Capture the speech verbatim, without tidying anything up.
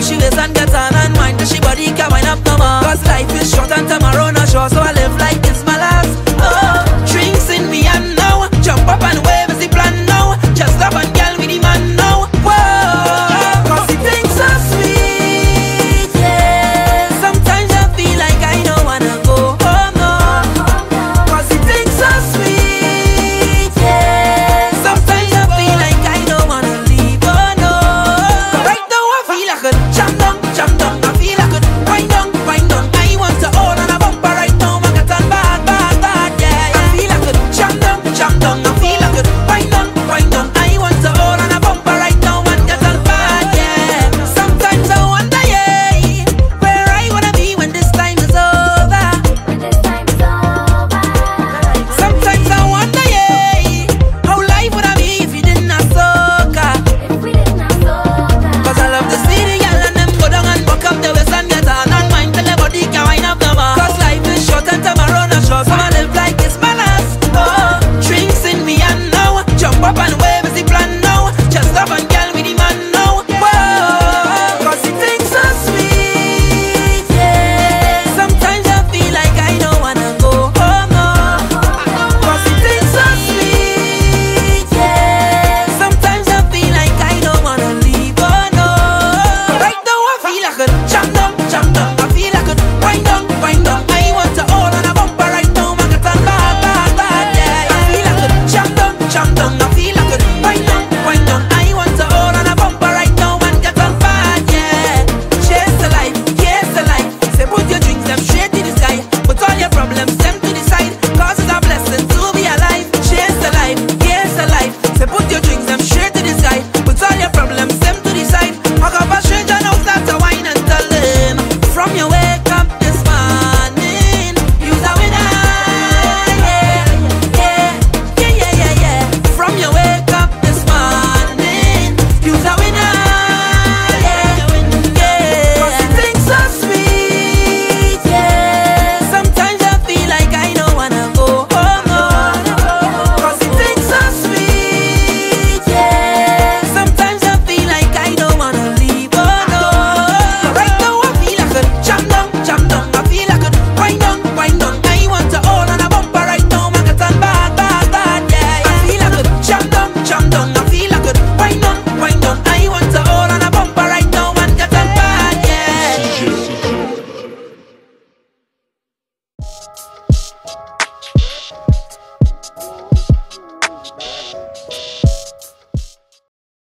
She was and gets on.